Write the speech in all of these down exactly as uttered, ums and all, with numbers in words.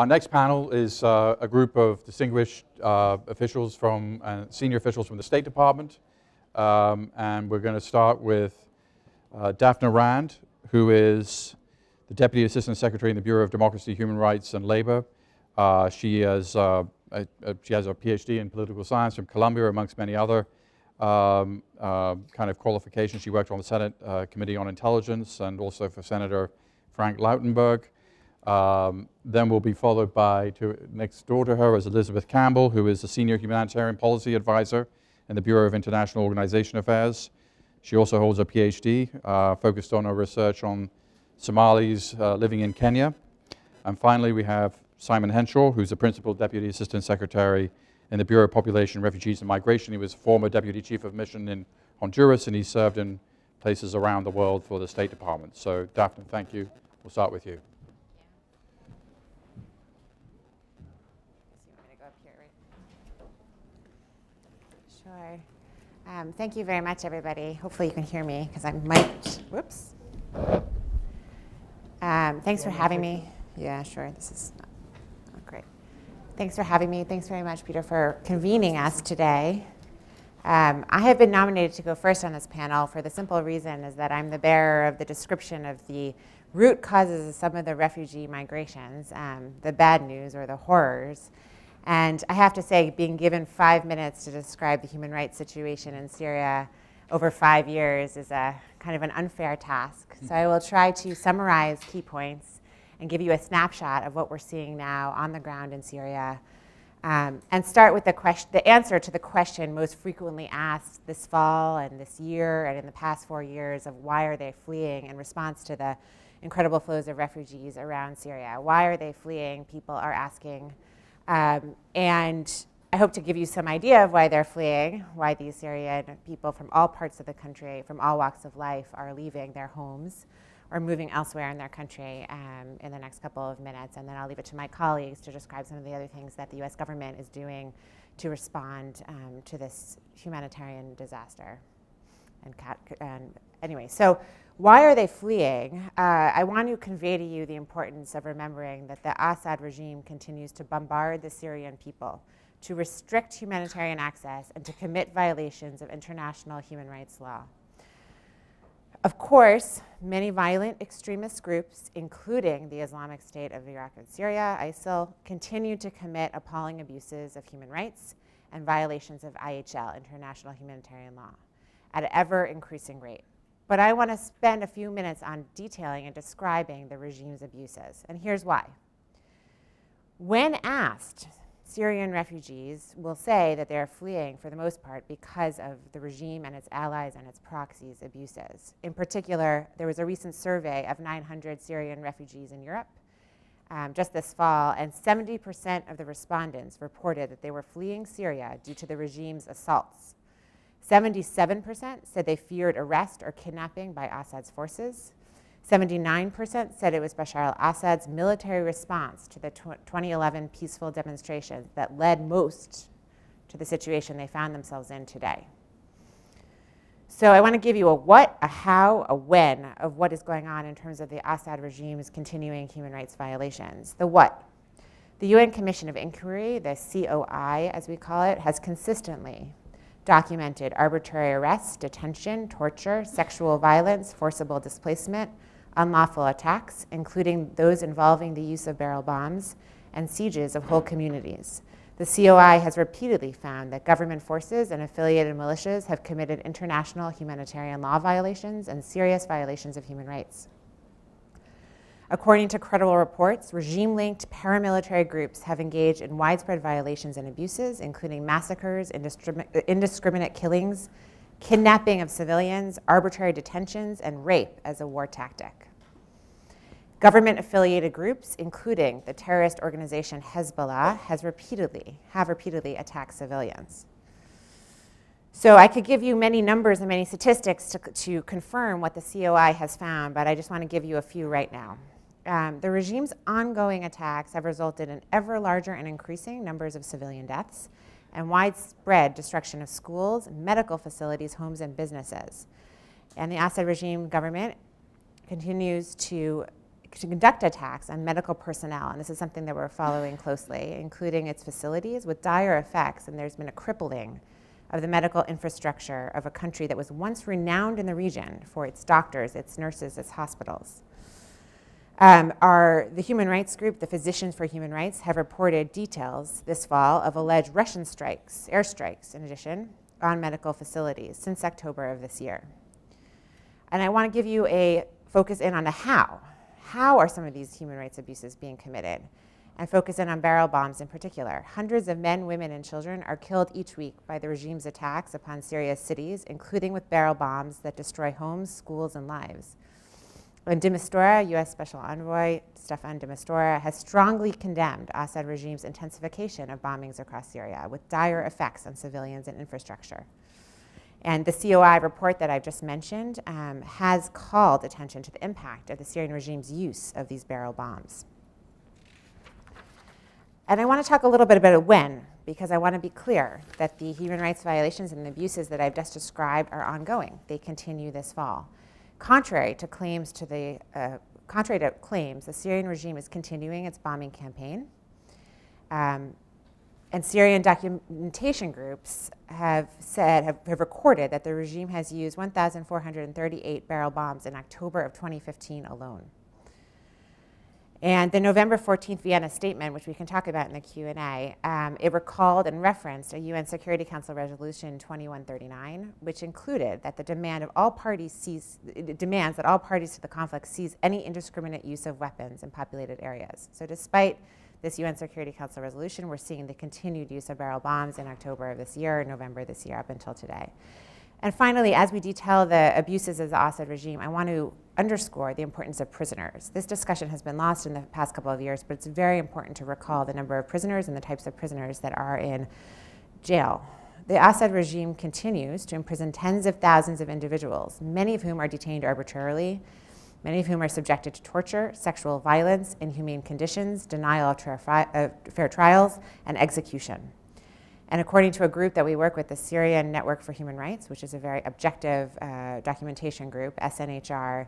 Our next panel is uh, a group of distinguished uh, officials from, uh, senior officials from the State Department. Um, and we're going to start with uh, Dafna Rand, who is the Deputy Assistant Secretary in the Bureau of Democracy, Human Rights, and Labor. Uh, she, has, uh, a, a, she has a PhD in political science from Columbia, amongst many other um, uh, kind of qualifications. She worked on the Senate uh, Committee on Intelligence and also for Senator Frank Lautenberg. Um, then we'll be followed by, to, next door to her is Elizabeth Campbell, who is the Senior Humanitarian Policy Advisor in the Bureau of International Organization Affairs. She also holds a PhD uh, focused on her research on Somalis uh, living in Kenya. And finally, we have Simon Henshaw, who's the Principal Deputy Assistant Secretary in the Bureau of Population, Refugees, and Migration. He was former Deputy Chief of Mission in Honduras, and he served in places around the world for the State Department. So, Dafna, thank you. We'll start with you. Um, thank you very much, everybody. Hopefully you can hear me, because I'm mic'd. Whoops. Um, thanks for having me. Yeah, sure. This is not, not great. Thanks for having me. Thanks very much, Peter, for convening us today. Um, I have been nominated to go first on this panel for the simple reason is that I'm the bearer of the description of the root causes of some of the refugee migrations, um, the bad news or the horrors. And I have to say, being given five minutes to describe the human rights situation in Syria over five years is a kind of an unfair task. So I will try to summarize key points and give you a snapshot of what we're seeing now on the ground in Syria, um, and start with the, question, the answer to the question most frequently asked this fall and this year and in the past four years of why are they fleeing in response to the incredible flows of refugees around Syria. Why are they fleeing? People are asking. Um, and I hope to give you some idea of why they're fleeing, why these Syrian people from all parts of the country, from all walks of life, are leaving their homes or moving elsewhere in their country um, in the next couple of minutes. And then I'll leave it to my colleagues to describe some of the other things that the U S government is doing to respond um, to this humanitarian disaster. And, cat, and anyway, so why are they fleeing? Uh, I want to convey to you the importance of remembering that the Assad regime continues to bombard the Syrian people, to restrict humanitarian access, and to commit violations of international human rights law. Of course, many violent extremist groups, including the Islamic State of Iraq and Syria, ISIL, continue to commit appalling abuses of human rights and violations of I H L, international humanitarian law, at an ever-increasing rate. But I want to spend a few minutes on detailing and describing the regime's abuses, and here's why. When asked, Syrian refugees will say that they are fleeing, for the most part, because of the regime and its allies and its proxies' abuses. In particular, there was a recent survey of nine hundred Syrian refugees in Europe um, just this fall, and seventy percent of the respondents reported that they were fleeing Syria due to the regime's assaults. seventy-seven percent said they feared arrest or kidnapping by Assad's forces. seventy-nine percent said it was Bashar al-Assad's military response to the twenty eleven peaceful demonstrations that led most to the situation they found themselves in today. So I want to give you a what, a how, a when of what is going on in terms of the Assad regime's continuing human rights violations. The what. The U N Commission of Inquiry, the C O I as we call it, has consistently documented arbitrary arrests, detention, torture, sexual violence, forcible displacement, unlawful attacks, including those involving the use of barrel bombs, and sieges of whole communities. The C O I has repeatedly found that government forces and affiliated militias have committed international humanitarian law violations and serious violations of human rights. According to credible reports, regime-linked paramilitary groups have engaged in widespread violations and abuses, including massacres, indiscriminate killings, kidnapping of civilians, arbitrary detentions, and rape as a war tactic. Government-affiliated groups, including the terrorist organization Hezbollah, has repeatedly, have repeatedly attacked civilians. So I could give you many numbers and many statistics to, to confirm what the C O I has found, but I just want to give you a few right now. Um, the regime's ongoing attacks have resulted in ever larger and increasing numbers of civilian deaths and widespread destruction of schools, medical facilities, homes, and businesses. And the Assad regime government continues to to conduct attacks on medical personnel, and this is something that we're following closely, including its facilities, with dire effects, and there's been a crippling of the medical infrastructure of a country that was once renowned in the region for its doctors, its nurses, its hospitals. Um, our, the human rights group, the Physicians for Human Rights, have reported details this fall of alleged Russian strikes, airstrikes in addition, on medical facilities since October of this year. And I want to give you a focus in on the how. How are some of these human rights abuses being committed? And focus in on barrel bombs in particular. Hundreds of men, women, and children are killed each week by the regime's attacks upon Syria's cities, including with barrel bombs that destroy homes, schools, and lives. And de Mistura, U S Special Envoy Stefan de Mistura, has strongly condemned Assad regime's intensification of bombings across Syria with dire effects on civilians and infrastructure. And the C O I report that I've just mentioned um, has called attention to the impact of the Syrian regime's use of these barrel bombs. And I want to talk a little bit about a when, because I want to be clear that the human rights violations and abuses that I've just described are ongoing. They continue this fall. Contrary to claims to the, uh, contrary to claims, the Syrian regime is continuing its bombing campaign, um, and Syrian documentation groups have said, have, have recorded that the regime has used one thousand four hundred thirty-eight barrel bombs in October of twenty fifteen alone. And the November fourteenth Vienna statement, which we can talk about in the Q and A, um, it recalled and referenced a U N Security Council resolution twenty-one thirty-nine, which included that the demand of all parties cease, it demands that all parties to the conflict cease any indiscriminate use of weapons in populated areas. So despite this U N Security Council resolution, we're seeing the continued use of barrel bombs in October of this year, November this year, up until today. And finally, as we detail the abuses of the Assad regime, I want to underscore the importance of prisoners. This discussion has been lost in the past couple of years, but it's very important to recall the number of prisoners and the types of prisoners that are in jail. The Assad regime continues to imprison tens of thousands of individuals, many of whom are detained arbitrarily, many of whom are subjected to torture, sexual violence, inhumane conditions, denial of uh, fair trials, and execution. And according to a group that we work with, the Syrian Network for Human Rights, which is a very objective uh, documentation group, S N H R,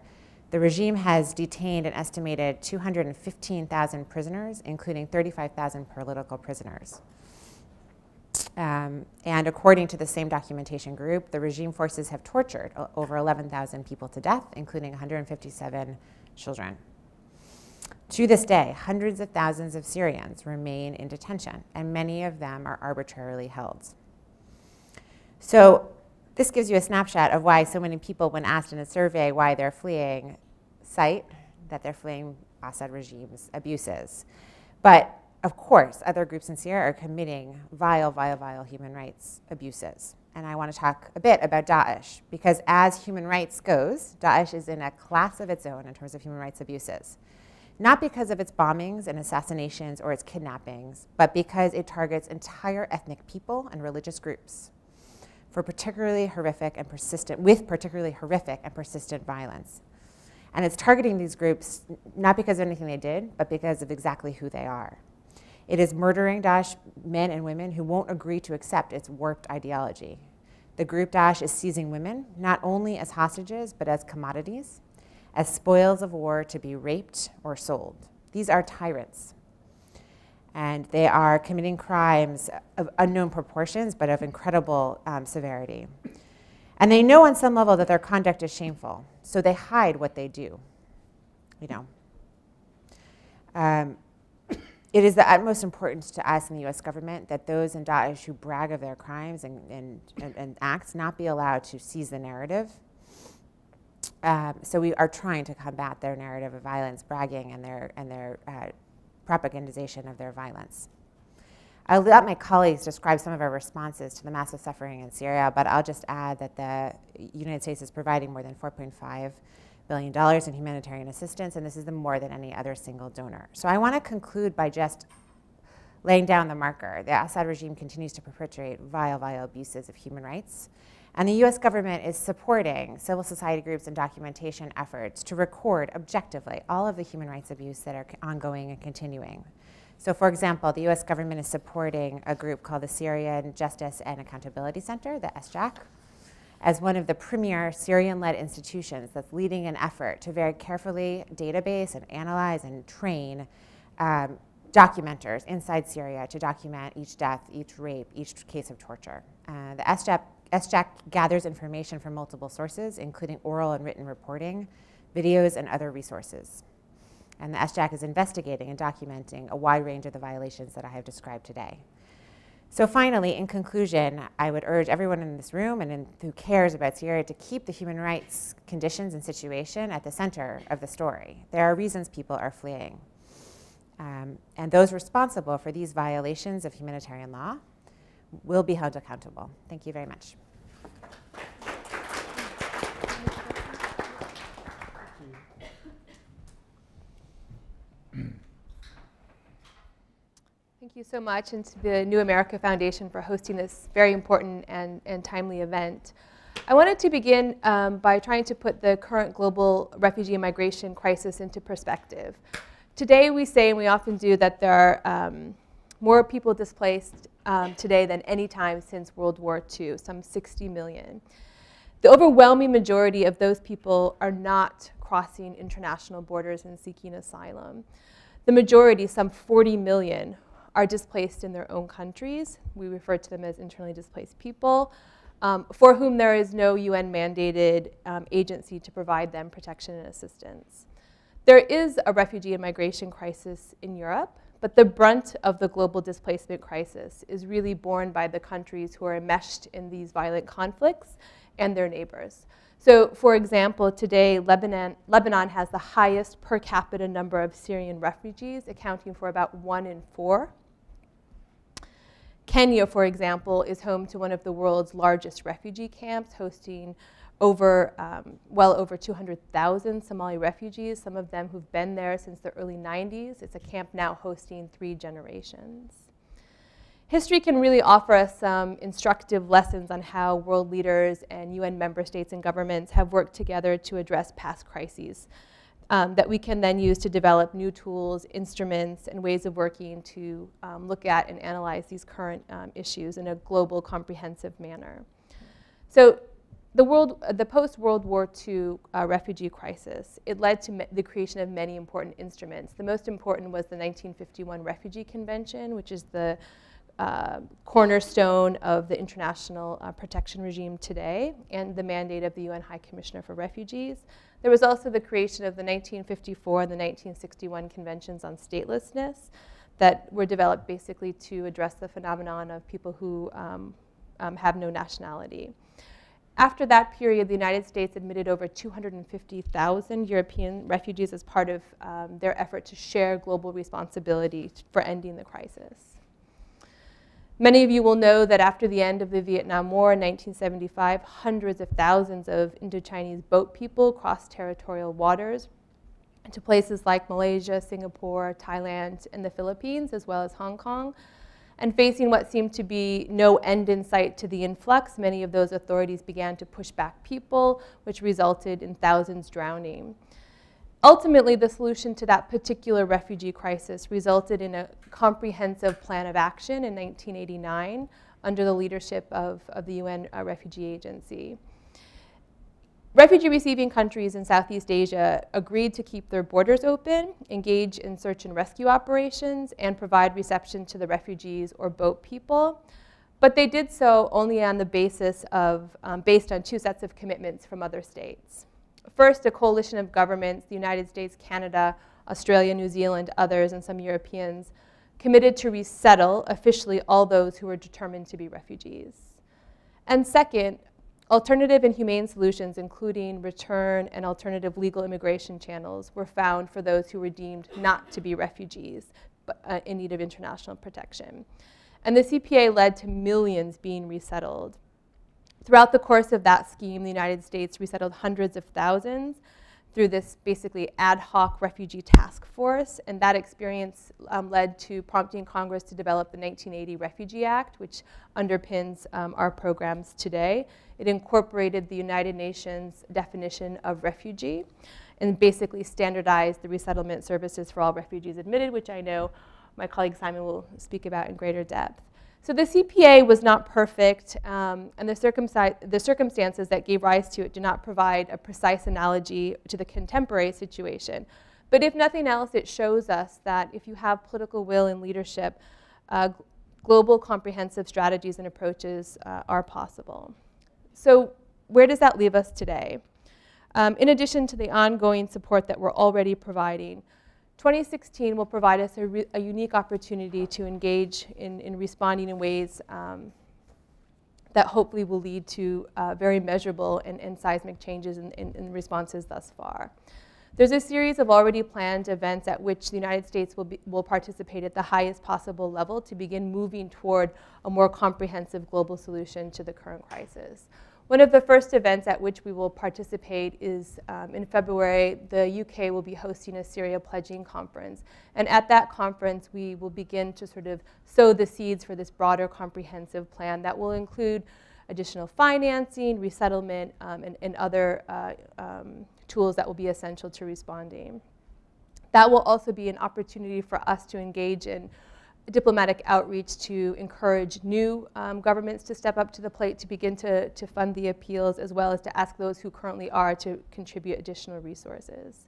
the regime has detained an estimated two hundred fifteen thousand prisoners, including thirty-five thousand political prisoners. Um, and according to the same documentation group, the regime forces have tortured over eleven thousand people to death, including one hundred fifty-seven children. To this day, hundreds of thousands of Syrians remain in detention, and many of them are arbitrarily held. So this gives you a snapshot of why so many people, when asked in a survey why they're fleeing, cite that they're fleeing Assad regime's abuses. But of course, other groups in Syria are committing vile, vile, vile human rights abuses. And I want to talk a bit about Daesh, because as human rights goes, Daesh is in a class of its own in terms of human rights abuses. Not because of its bombings and assassinations or its kidnappings, but because it targets entire ethnic people and religious groups for particularly horrific and persistent, with particularly horrific and persistent violence. And it's targeting these groups not because of anything they did, but because of exactly who they are. It is murdering Daesh men and women who won't agree to accept its warped ideology. The group Daesh is seizing women, not only as hostages, but as commodities, as spoils of war to be raped or sold. These are tyrants. And they are committing crimes of unknown proportions, but of incredible um, severity. And they know on some level that their conduct is shameful, so they hide what they do. You know. Um, it is the utmost importance to us in the U S government that those in Daesh who brag of their crimes and, and, and, and acts not be allowed to seize the narrative. Um, so we are trying to combat their narrative of violence, bragging, and their, and their uh, propagandization of their violence. I'll let my colleagues describe some of our responses to the massive suffering in Syria, but I'll just add that the United States is providing more than four point five billion dollars in humanitarian assistance, and this is the more than any other single donor. So I want to conclude by just laying down the marker. The Assad regime continues to perpetrate vile, vile abuses of human rights. And the U S government is supporting civil society groups and documentation efforts to record objectively all of the human rights abuse that are ongoing and continuing. So for example, the U S government is supporting a group called the Syrian Justice and Accountability Center, the S J A C, as one of the premier Syrian-led institutions that's leading an effort to very carefully database and analyze and train um, documenters inside Syria to document each death, each rape, each case of torture. Uh, the S J A C gathers information from multiple sources, including oral and written reporting, videos, and other resources. And the S J A C is investigating and documenting a wide range of the violations that I have described today. So finally, in conclusion, I would urge everyone in this room and in, who cares about Syria to keep the human rights conditions and situation at the center of the story. There are reasons people are fleeing. Um, and those responsible for these violations of humanitarian law will be held accountable. Thank you very much. Thank you so much, and to the New America Foundation for hosting this very important and, and timely event. I wanted to begin um, by trying to put the current global refugee and migration crisis into perspective. Today we say, and we often do, that there are um, more people displaced um, today than any time since World War Two, some sixty million. The overwhelming majority of those people are not crossing international borders and seeking asylum. The majority, some forty million, are displaced in their own countries. We refer to them as internally displaced people, um, for whom there is no U N mandated um, agency to provide them protection and assistance. There is a refugee and migration crisis in Europe, but the brunt of the global displacement crisis is really borne by the countries who are enmeshed in these violent conflicts and their neighbors. So, for example, today Lebanon, Lebanon has the highest per capita number of Syrian refugees, accounting for about one in four. Kenya, for example, is home to one of the world's largest refugee camps, hosting over, um, well over two hundred thousand Somali refugees, some of them who've been there since the early nineties. It's a camp now hosting three generations. History can really offer us some instructive lessons on how world leaders and U N member states and governments have worked together to address past crises um, that we can then use to develop new tools, instruments, and ways of working to um, look at and analyze these current um, issues in a global, comprehensive manner. So the, world, the post-World War Two uh, refugee crisis, it led to the creation of many important instruments. The most important was the nineteen fifty-one Refugee Convention, which is the Uh, cornerstone of the international uh, protection regime today, and the mandate of the U N High Commissioner for Refugees. There was also the creation of the nineteen fifty-four and the nineteen sixty-one Conventions on Statelessness that were developed basically to address the phenomenon of people who um, um, have no nationality. After that period, the United States admitted over two hundred fifty thousand European refugees as part of um, their effort to share global responsibility for ending the crisis. Many of you will know that after the end of the Vietnam War in nineteen seventy-five, hundreds of thousands of Indochinese boat people crossed territorial waters to places like Malaysia, Singapore, Thailand, and the Philippines, as well as Hong Kong. And facing what seemed to be no end in sight to the influx, many of those authorities began to push back people, which resulted in thousands drowning. Ultimately, the solution to that particular refugee crisis resulted in a comprehensive plan of action in nineteen eighty-nine under the leadership of, of the U N uh, Refugee Agency. Refugee-receiving countries in Southeast Asia agreed to keep their borders open, engage in search and rescue operations, and provide reception to the refugees or boat people. But they did so only on the basis of, um, based on two sets of commitments from other states. First, a coalition of governments, the United States, Canada, Australia, New Zealand, others, and some Europeans, committed to resettle officially all those who were determined to be refugees. And second, alternative and humane solutions, including return and alternative legal immigration channels, were found for those who were deemed not to be refugees but uh, in need of international protection. And the C P A led to millions being resettled. Throughout the course of that scheme, the United States resettled hundreds of thousands through this basically ad hoc refugee task force, and that experience um, led to prompting Congress to develop the nineteen eighty Refugee Act, which underpins um, our programs today. It incorporated the United Nations definition of refugee and basically standardized the resettlement services for all refugees admitted, which I know my colleague Simon will speak about in greater depth. So the C P A was not perfect, um, and the, circumci the circumstances that gave rise to it do not provide a precise analogy to the contemporary situation. But if nothing else, it shows us that if you have political will and leadership, uh, global comprehensive strategies and approaches uh, are possible. So where does that leave us today? Um, in addition to the ongoing support that we're already providing, twenty sixteen will provide us a, re a unique opportunity to engage in, in responding in ways um, that hopefully will lead to uh, very measurable and, and seismic changes in, in, in responses thus far. There's a series of already planned events at which the United States will, be, will participate at the highest possible level to begin moving toward a more comprehensive global solution to the current crisis. One of the first events at which we will participate is um, in February, the U K will be hosting a Syria pledging conference. And at that conference, we will begin to sort of sow the seeds for this broader comprehensive plan that will include additional financing, resettlement, um, and, and other uh, um, tools that will be essential to responding. That will also be an opportunity for us to engage in diplomatic outreach to encourage new um, governments to step up to the plate to begin to, to fund the appeals, as well as to ask those who currently are to contribute additional resources.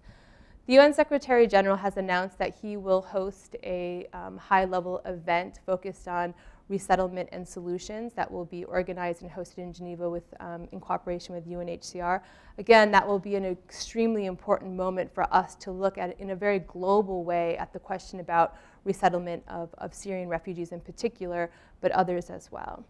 The U N Secretary General has announced that he will host a um, high-level event focused on resettlement and solutions that will be organized and hosted in Geneva with, um, in cooperation with U N H C R. Again, that will be an extremely important moment for us to look at in a very global way at the question about resettlement of, of Syrian refugees in particular, but others as well.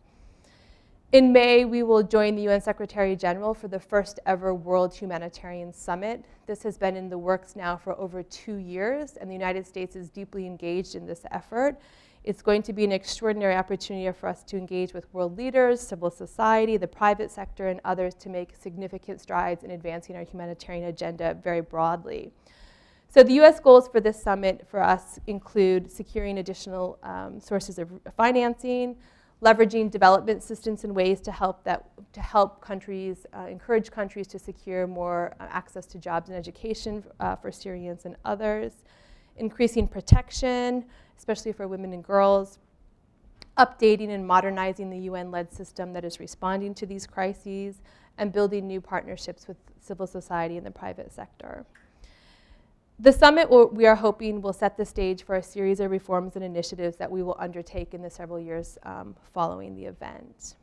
In May, we will join the U N Secretary General for the first ever World Humanitarian Summit. This has been in the works now for over two years, and the United States is deeply engaged in this effort. It's going to be an extraordinary opportunity for us to engage with world leaders, civil society, the private sector, and others to make significant strides in advancing our humanitarian agenda very broadly. So the U S goals for this summit for us include securing additional um, sources of financing, leveraging development assistance in ways to help, that, to help countries, uh, encourage countries to secure more uh, access to jobs and education uh, for Syrians and others, increasing protection, especially for women and girls, updating and modernizing the U N-led system that is responding to these crises, and building new partnerships with civil society and the private sector. The summit, will, we are hoping, will set the stage for a series of reforms and initiatives that we will undertake in the several years um, following the event.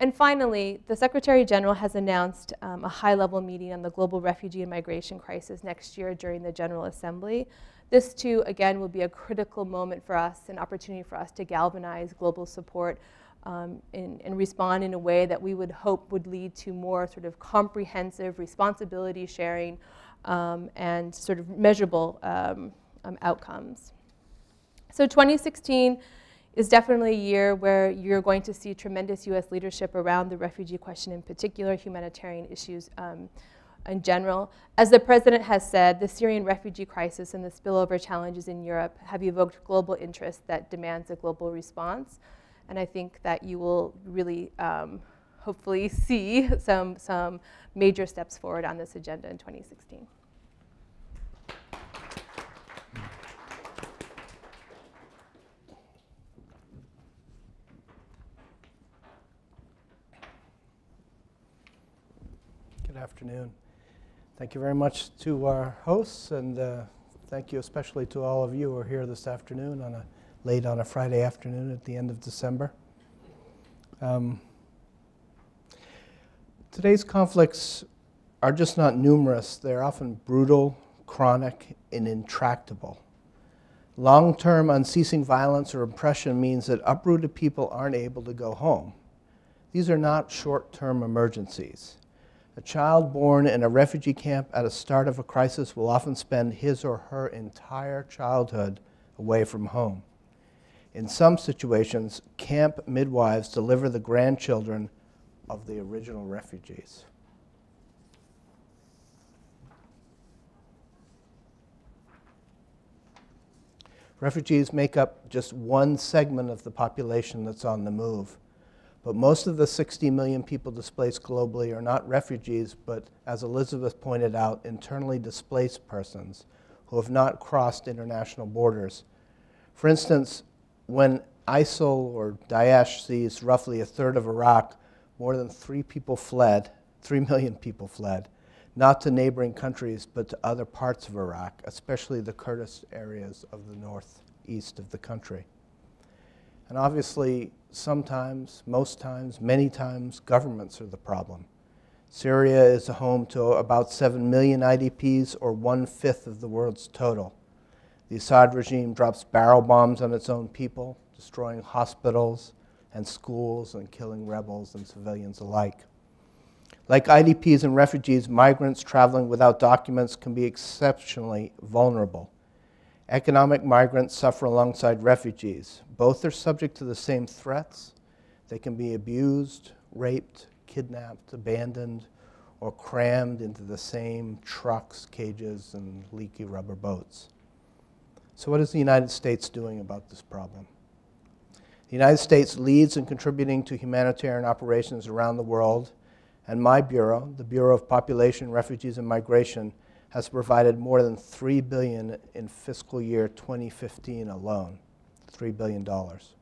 And finally, the Secretary General has announced um, a high-level meeting on the global refugee and migration crisis next year during the General Assembly. This, too, again, will be a critical moment for us, an opportunity for us to galvanize global support um, and, and respond in a way that we would hope would lead to more sort of comprehensive responsibility sharing um, and sort of measurable um, um, outcomes. So twenty sixteen is definitely a year where you're going to see tremendous U S leadership around the refugee question in particular, humanitarian issues um, in general. As the President has said, the Syrian refugee crisis and the spillover challenges in Europe have evoked global interest that demands a global response. And I think that you will really um, hopefully see some, some major steps forward on this agenda in twenty sixteen. Good afternoon. Thank you very much to our hosts, and uh, thank you especially to all of you who are here this afternoon, on a late on a Friday afternoon at the end of December. Um, today's conflicts are just not numerous. They're often brutal, chronic, and intractable. Long-term unceasing violence or oppression means that uprooted people aren't able to go home. These are not short-term emergencies. A child born in a refugee camp at the start of a crisis will often spend his or her entire childhood away from home. In some situations, camp midwives deliver the grandchildren of the original refugees. Refugees make up just one segment of the population that's on the move. But most of the sixty million people displaced globally are not refugees, but, as Elizabeth pointed out, internally displaced persons who have not crossed international borders. For instance, when ISIL or Daesh sees roughly a third of Iraq, more than three people fled, three million people fled, not to neighboring countries, but to other parts of Iraq, especially the Kurdish areas of the northeast of the country. And obviously, sometimes, most times, many times, governments are the problem. Syria is a home to about seven million I D Ps, or one-fifth of the world's total. The Assad regime drops barrel bombs on its own people, destroying hospitals and schools and killing rebels and civilians alike. Like I D Ps and refugees, migrants traveling without documents can be exceptionally vulnerable. Economic migrants suffer alongside refugees. Both are subject to the same threats. They can be abused, raped, kidnapped, abandoned, or crammed into the same trucks, cages, and leaky rubber boats. So what is the United States doing about this problem? The United States leads in contributing to humanitarian operations around the world, and my bureau, the Bureau of Population, Refugees, and Migration, has provided more than three billion dollars in fiscal year twenty fifteen alone, three billion dollars.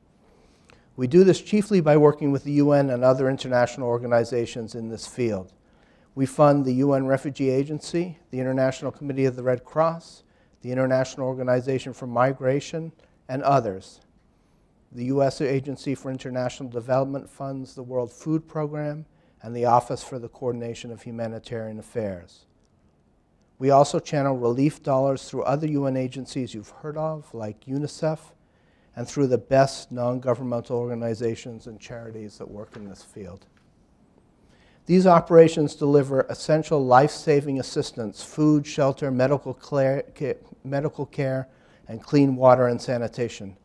We do this chiefly by working with the U N and other international organizations in this field. We fund the U N Refugee Agency, the International Committee of the Red Cross, the International Organization for Migration, and others. The U S Agency for International Development funds the World Food Program and the Office for the Coordination of Humanitarian Affairs. We also channel relief dollars through other U N agencies you've heard of, like UNICEF, and through the best non-governmental organizations and charities that work in this field. These operations deliver essential life-saving assistance, food, shelter, medical care, and clean water and sanitation.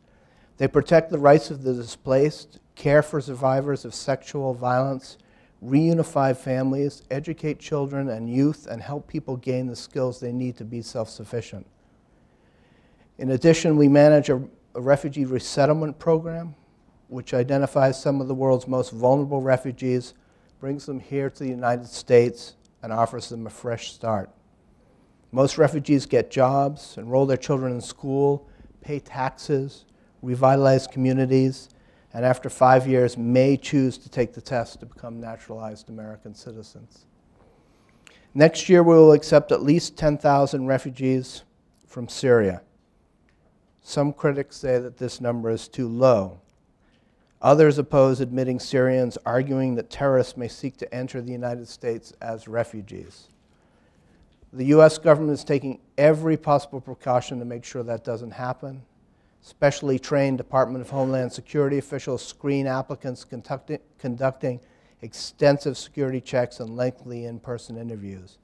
They protect the rights of the displaced, care for survivors of sexual violence, reunify families, educate children and youth, and help people gain the skills they need to be self-sufficient. In addition, we manage a, a refugee resettlement program, which identifies some of the world's most vulnerable refugees, brings them here to the United States, and offers them a fresh start. Most refugees get jobs, enroll their children in school, pay taxes, revitalize communities, and after five years may choose to take the test to become naturalized American citizens. Next year we will accept at least ten thousand refugees from Syria. Some critics say that this number is too low. Others oppose admitting Syrians, arguing that terrorists may seek to enter the United States as refugees. The U S government is taking every possible precaution to make sure that doesn't happen. Specially trained Department of Homeland Security officials screen applicants conducti- conducting extensive security checks and lengthy in-person interviews.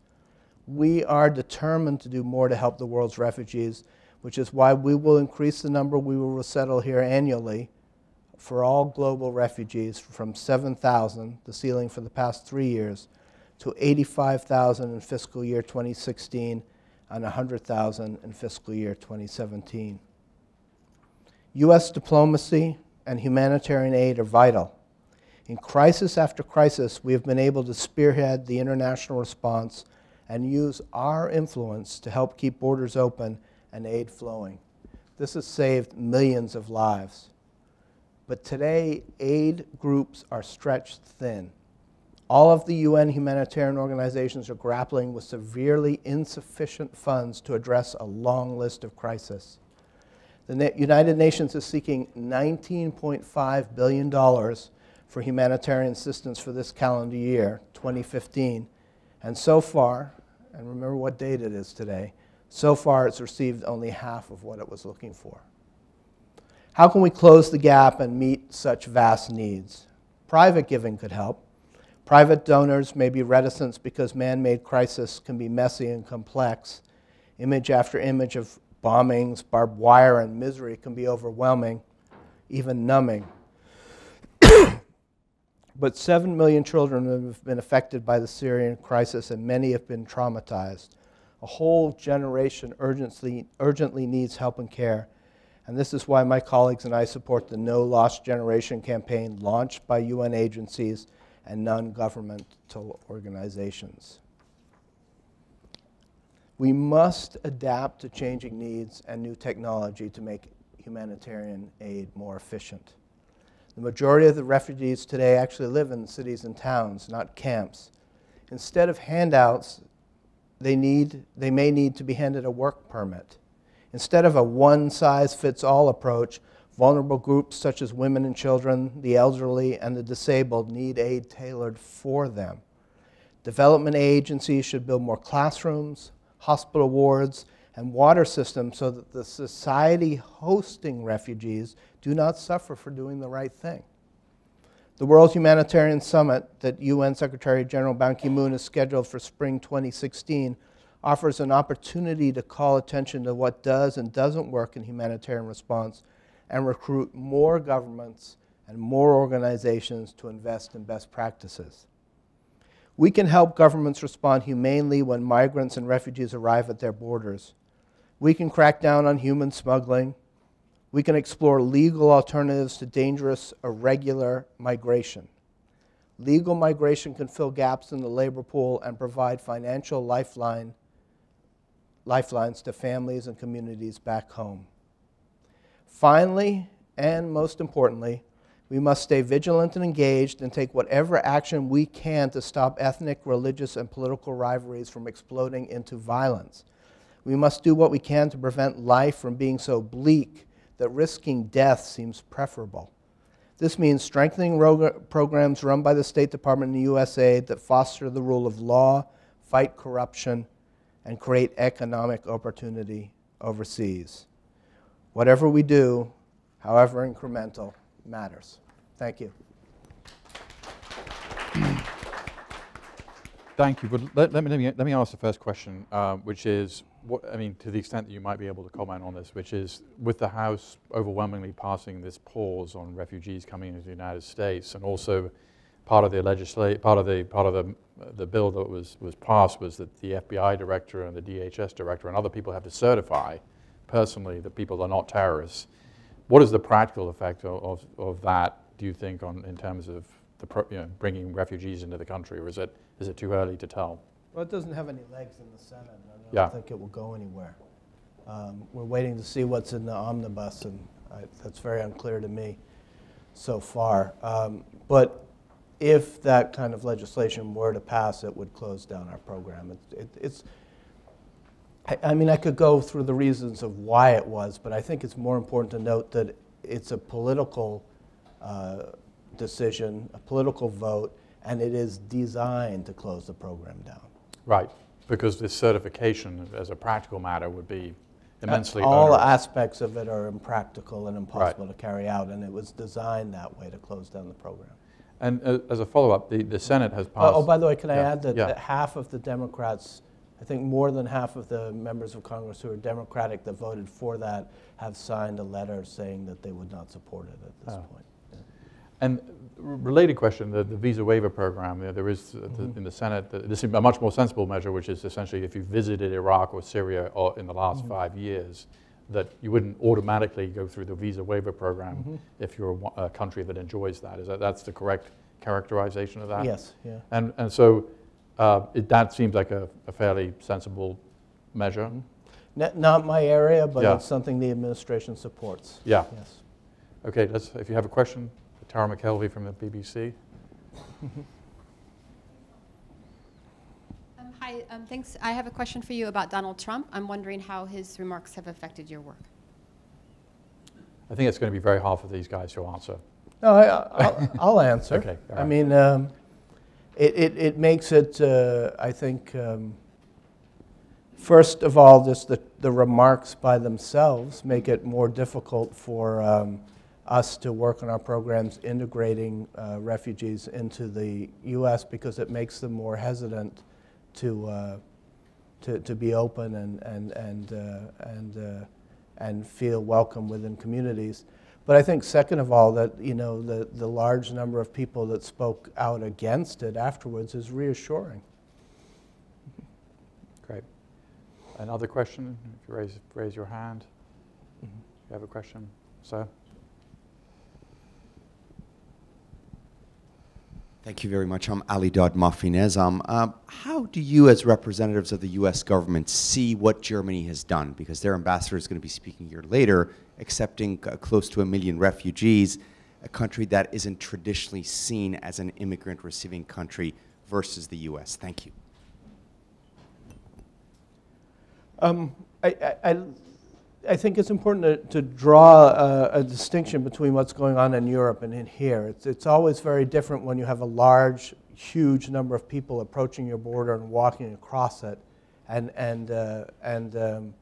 We are determined to do more to help the world's refugees, which is why we will increase the number we will resettle here annually for all global refugees from seven thousand, the ceiling for the past three years, to eighty-five thousand in fiscal year twenty sixteen and one hundred thousand in fiscal year twenty seventeen. U S diplomacy and humanitarian aid are vital. In crisis after crisis, we have been able to spearhead the international response and use our influence to help keep borders open and aid flowing. This has saved millions of lives. But today, aid groups are stretched thin. All of the U N humanitarian organizations are grappling with severely insufficient funds to address a long list of crises. The United Nations is seeking nineteen point five billion dollars for humanitarian assistance for this calendar year, twenty fifteen. And so far, and remember what date it is today, so far it's received only half of what it was looking for. How can we close the gap and meet such vast needs? Private giving could help. Private donors may be reticent because man-made crises can be messy and complex. Image after image of bombings, barbed wire, and misery can be overwhelming, even numbing. But seven million children have been affected by the Syrian crisis, and many have been traumatized. A whole generation urgently, urgently needs help and care, and this is why my colleagues and I support the No Lost Generation campaign launched by U N agencies and non-governmental organizations. We must adapt to changing needs and new technology to make humanitarian aid more efficient. The majority of the refugees today actually live in cities and towns, not camps. Instead of handouts, they need, they may need to be handed a work permit. Instead of a one-size-fits-all approach, vulnerable groups such as women and children, the elderly, and the disabled need aid tailored for them. Development agencies should build more classrooms, hospital wards, and water systems so that the society hosting refugees do not suffer for doing the right thing. The World Humanitarian Summit that U N Secretary General Ban Ki-moon is scheduled for spring twenty sixteen offers an opportunity to call attention to what does and doesn't work in humanitarian response and recruit more governments and more organizations to invest in best practices. We can help governments respond humanely when migrants and refugees arrive at their borders. We can crack down on human smuggling. We can explore legal alternatives to dangerous, irregular migration. Legal migration can fill gaps in the labor pool and provide financial lifeline, lifelines to families and communities back home. Finally, and most importantly, we must stay vigilant and engaged and take whatever action we can to stop ethnic, religious, and political rivalries from exploding into violence. We must do what we can to prevent life from being so bleak that risking death seems preferable. This means strengthening programs run by the State Department and U S A I D that foster the rule of law, fight corruption, and create economic opportunity overseas. Whatever we do, however incremental, matters. Thank you. Thank you. But let, let, me, let, me, let me ask the first question, uh, which is, What, I mean, to the extent that you might be able to comment on this, which is with the House overwhelmingly passing this pause on refugees coming into the United States, and also part of the legislate, part of the part of the uh, the bill that was was passed was that the F B I director and the D H S director and other people have to certify personally that people are not terrorists. What is the practical effect of of, of that? Do you think on in terms of the pro, you know, bringing refugees into the country, or is it is it too early to tell? Well, it doesn't have any legs in the Senate. I don't yeah. think it will go anywhere. Um, we're waiting to see what's in the omnibus, and I, that's very unclear to me so far. Um, but if that kind of legislation were to pass, it would close down our program. It, it, it's, I, I mean, I could go through the reasons of why it was, but I think it's more important to note that it's a political uh, decision, a political vote, and it is designed to close the program down. Right, because this certification as a practical matter would be immensely onerous. All aspects of it are impractical and impossible right. to carry out, and it was designed that way to close down the program. And uh, as a follow-up, the, the Senate has passed... Oh, oh by the way, can yeah. I add that, yeah. that half of the Democrats, I think more than half of the members of Congress who are Democratic that voted for that have signed a letter saying that they would not support it at this oh. point. Yeah. And related question, the, the visa waiver program, there, there is uh, the, in the Senate, the, this is a much more sensible measure, which is essentially if you visited Iraq or Syria or in the last mm-hmm. five years, that you wouldn't automatically go through the visa waiver program mm-hmm. if you're a, a country that enjoys that. Is that that's the correct characterization of that? Yes. Yeah. And, and so uh, it, that seems like a, a fairly sensible measure. Mm-hmm. Not, not my area, but yeah. it's something the administration supports. Yeah. Yes. Okay, let's, if you have a question. Tara McKelvey from the B B C. um, hi, um, thanks. I have a question for you about Donald Trump. I'm wondering how his remarks have affected your work. I think it's going to be very hard for these guys to answer. No, I, I'll, I'll answer. Okay, all right. I mean, um, it, it, it makes it, uh, I think, um, first of all, just the, the remarks by themselves make it more difficult for um, us to work on our programs integrating uh, refugees into the U S because it makes them more hesitant to uh, to, to be open and and and uh, and uh, and feel welcome within communities. But I think second of all that you know the the large number of people that spoke out against it afterwards is reassuring. Great. Another question? If you raise raise your hand, mm-hmm. you have a question, sir. Thank you very much. I'm Ali Dodd Mafinezam. Um, how do you, as representatives of the U S government, see what Germany has done? Because their ambassador is going to be speaking here later, accepting uh, close to a million refugees, a country that isn't traditionally seen as an immigrant-receiving country versus the U S. Thank you. Um, I, I, I think it's important to, to draw a, a distinction between what's going on in Europe and in here. It's, it's always very different when you have a large, huge number of people approaching your border and walking across it, and, and, uh, and um,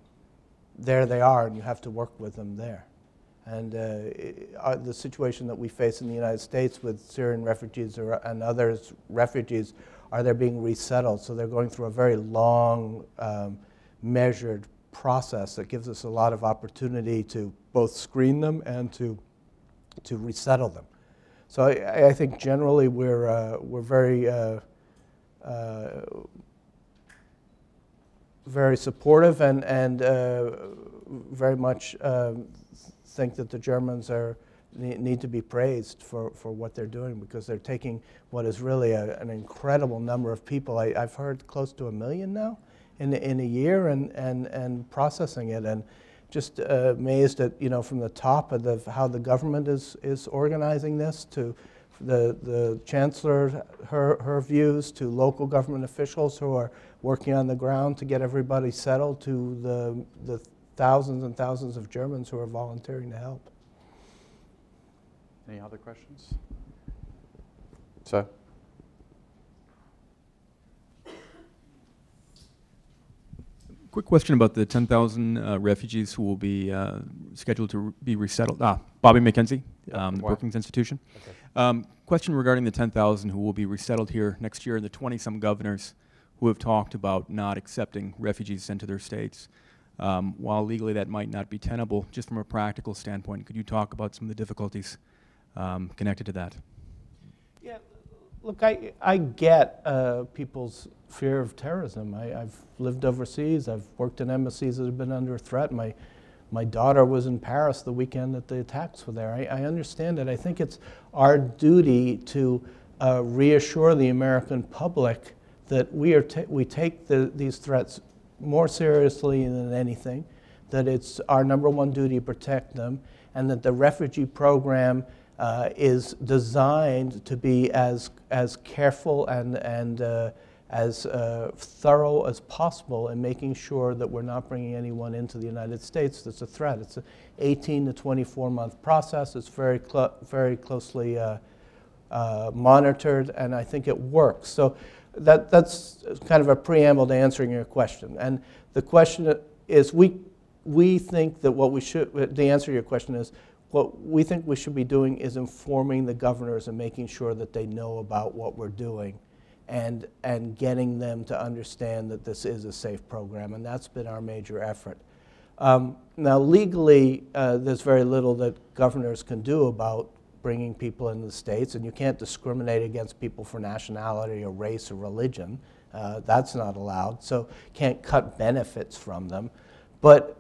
there they are, and you have to work with them there. And uh, it, uh, the situation that we face in the United States with Syrian refugees or, and others refugees are they're being resettled, so they're going through a very long, um, measured process that gives us a lot of opportunity to both screen them and to to resettle them. So I, I think generally we're uh, we're very uh, uh, very supportive and and uh, very much uh, think that the Germans are need to be praised for, for what they're doing, because they're taking what is really a, an incredible number of people. I, I've heard close to a million now in in a year, and and and processing it, and just uh, amazed at, you know, from the top of the, how the government is is organizing this, to the the chancellor, her her views, to local government officials who are working on the ground to get everybody settled, to the the thousands and thousands of Germans who are volunteering to help. Any other questions? Sir? Quick question about the ten thousand uh, refugees who will be uh, scheduled to re be resettled. Ah, Bobby McKenzie, yeah, um, the Brookings Institution. Okay. Um, question regarding the ten thousand who will be resettled here next year, and the twenty some governors who have talked about not accepting refugees into their states. Um, while legally that might not be tenable, just from a practical standpoint, could you talk about some of the difficulties um, connected to that? Yeah. Look, I, I get uh, people's fear of terrorism. I, I've lived overseas. I've worked in embassies that have been under threat. My, my daughter was in Paris the weekend that the attacks were there. I, I understand it. I think it's our duty to uh, reassure the American public that we, are ta we take the, these threats more seriously than anything, that it's our number one duty to protect them, and that the refugee program Uh, is designed to be as as careful and and uh, as uh, thorough as possible in making sure that we're not bringing anyone into the United States that's a threat. It's an eighteen to twenty-four month process. It's very cl very closely uh, uh, monitored, and I think it works. So that that's kind of a preamble to answering your question. And the question is, we we think that what we should the answer to your question is, what we think we should be doing is informing the governors and making sure that they know about what we're doing, and, and getting them to understand that this is a safe program, and that's been our major effort. Um, now, legally, uh, there's very little that governors can do about bringing people into the states, and you can't discriminate against people for nationality or race or religion. Uh, that's not allowed, so can't cut benefits from them. But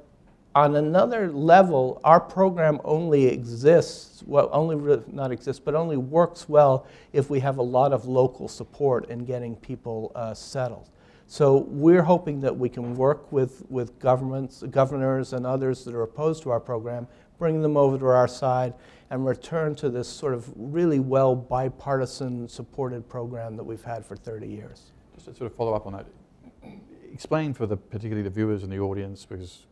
on another level, our program only exists, well, only not exists, but only works well if we have a lot of local support in getting people uh, settled. So we're hoping that we can work with, with governments, governors and others that are opposed to our program, bring them over to our side, and return to this sort of really well bipartisan supported program that we've had for thirty years. Just to sort of follow up on that. Explain for the, particularly the viewers in the audience, because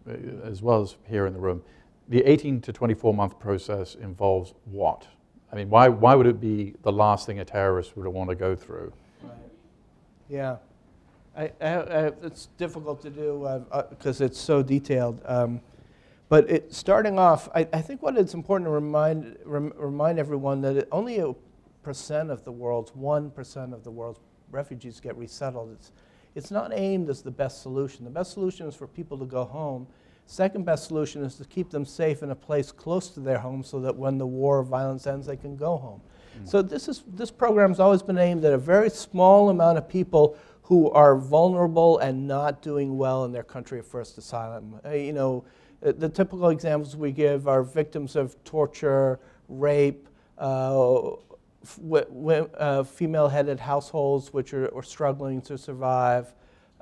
as well as here in the room, the eighteen to twenty-four month process involves what? I mean, why, why would it be the last thing a terrorist would want to go through? Right. Yeah, I, I, I, it's difficult to do because uh, uh, it's so detailed. Um, but it, starting off, I, I think what it's important to remind, rem, remind everyone that it, only a percent of the world's, one percent of the world's refugees get resettled. It's, It's not aimed as the best solution. The best solution is for people to go home. Second best solution is to keep them safe in a place close to their home so that when the war or violence ends, they can go home. Mm-hmm. So this, is, this program's always been aimed at a very small amount of people who are vulnerable and not doing well in their country of first asylum. Uh, you know, the, the typical examples we give are victims of torture, rape, uh, uh, female-headed households which are, are struggling to survive,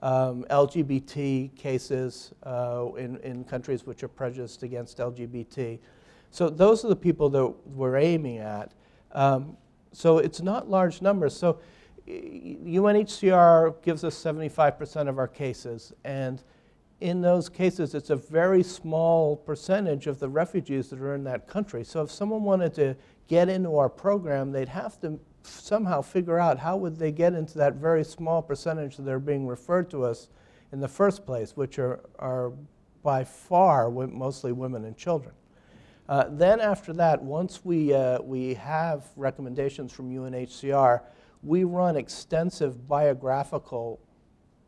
um, L G B T cases uh, in, in countries which are prejudiced against L G B T. So those are the people that we're aiming at. Um, so it's not large numbers. So U N H C R gives us seventy-five percent of our cases, and in those cases, it's a very small percentage of the refugees that are in that country. So if someone wanted to get into our program, they'd have to somehow figure out how would they get into that very small percentage that are being referred to us in the first place, which are, are by far mostly women and children. Uh, then after that, once we, uh, we have recommendations from U N H C R, we run extensive biographical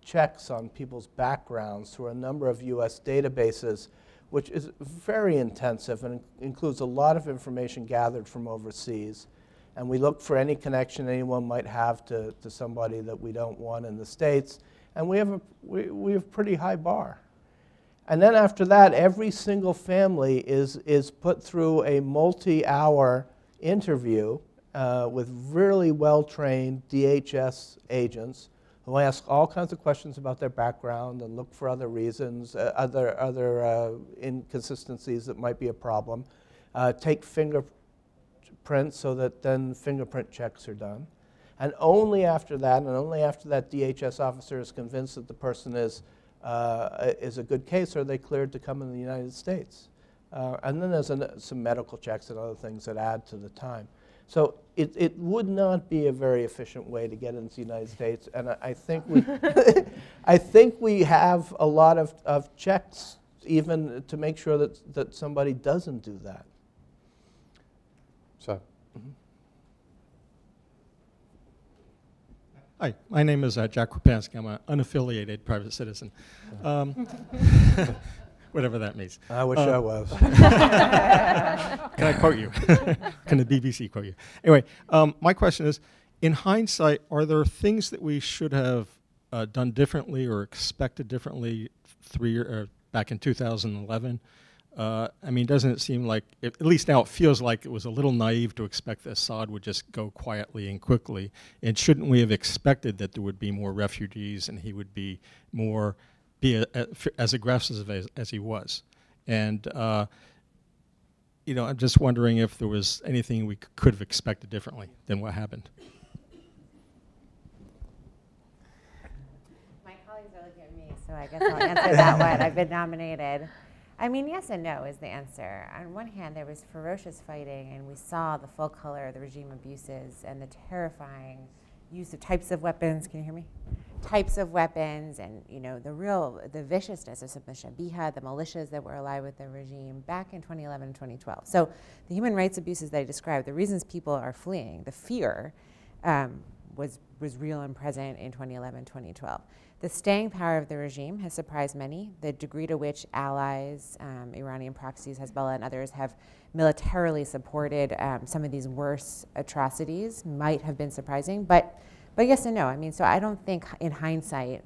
checks on people's backgrounds through a number of U S databases, which is very intensive and includes a lot of information gathered from overseas. And we look for any connection anyone might have to, to somebody that we don't want in the States. And we have a we, we have pretty high bar. And then after that, every single family is, is put through a multi-hour interview uh, with really well-trained D H S agents who ask all kinds of questions about their background and look for other reasons, uh, other, other uh, inconsistencies that might be a problem, uh, take fingerprints so that then fingerprint checks are done. And only after that, and only after that D H S officer is convinced that the person is, uh, is a good case, are they cleared to come in the United States. Uh, and then there's an, some medical checks and other things that add to the time. So it, it would not be a very efficient way to get into the United States, and I, I think we, I think we have a lot of, of checks even to make sure that, that somebody doesn't do that. So. Mm-hmm. Hi, my name is uh, Jack Rupansky. I'm an unaffiliated private citizen. Uh-huh. um, Whatever that means. I wish um, I was. Can I quote you? Can the B B C quote you? Anyway, um, my question is, in hindsight, are there things that we should have uh, done differently or expected differently three year, or back in two thousand eleven? Uh, I mean, doesn't it seem like, it, at least now it feels like it was a little naive to expect that Assad would just go quietly and quickly. And shouldn't we have expected that there would be more refugees and he would be more... be a, a, as aggressive as, as he was. And, uh, you know, I'm just wondering if there was anything we could have expected differently than what happened. My colleagues are looking at me, so I guess I'll answer that one. I've been nominated. I mean, yes and no is the answer. On one hand, there was ferocious fighting, and we saw the full color of the regime abuses and the terrifying use of types of weapons. Can you hear me? Types of weapons and, you know, the real, the viciousness of the Shabiha, the militias that were allied with the regime back in twenty eleven and twenty twelve. So the human rights abuses that I described, the reasons people are fleeing, the fear um, was, was real and present in twenty eleven, twenty twelve. The staying power of the regime has surprised many. The degree to which allies, um, Iranian proxies, Hezbollah and others have militarily supported um, some of these worse atrocities might have been surprising, but But yes and no. I mean, so I don't think in hindsight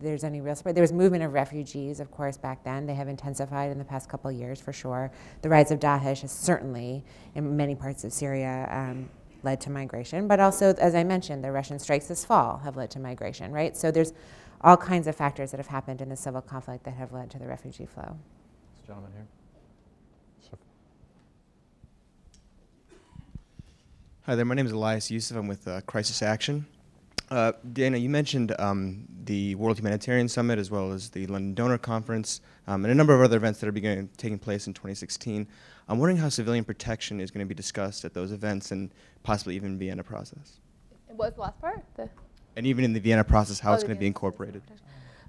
there's any real spread. There was movement of refugees, of course, back then. They have intensified in the past couple of years, for sure. The rise of Daesh has certainly, in many parts of Syria, um, led to migration. But also, as I mentioned, the Russian strikes this fall have led to migration, right? So there's all kinds of factors that have happened in the civil conflict that have led to the refugee flow. This gentleman here. Hi there. My name is Elias Youssef. I'm with uh, Crisis Action. Uh, Dana, you mentioned um, the World Humanitarian Summit as well as the London Donor Conference um, and a number of other events that are beginning, taking place in twenty sixteen. I'm wondering how civilian protection is going to be discussed at those events and possibly even Vienna process. What was the last part? The and even in the Vienna process, how oh, it's going to be incorporated.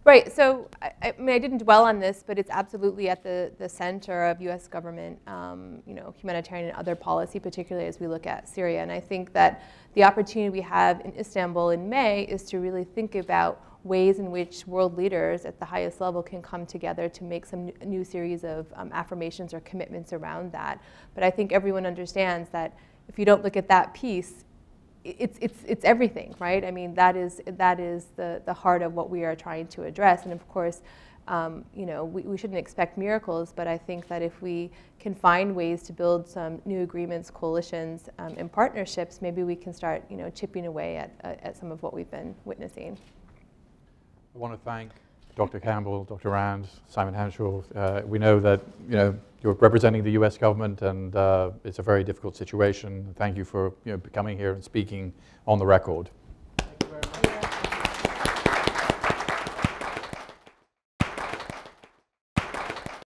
Right. So I, I mean, I didn't dwell on this, but it's absolutely at the, the center of U S government, um, you know, humanitarian and other policy, particularly as we look at Syria. And I think that the opportunity we have in Istanbul in May is to really think about ways in which world leaders at the highest level can come together to make some new series of um, affirmations or commitments around that. But I think everyone understands that if you don't look at that piece, It's, it's, it's everything, right? I mean, that is, that is the, the heart of what we are trying to address. And of course, Um, you know, we, we shouldn't expect miracles, but I think that if we can find ways to build some new agreements, coalitions, um, and partnerships, maybe we can start, you know, chipping away at, uh, at some of what we've been witnessing. I want to thank Doctor Campbell, Doctor Rand, Simon Henshaw. Uh, we know that, you know, you're representing the U S government, and uh, it's a very difficult situation. Thank you for, you know, coming here and speaking on the record.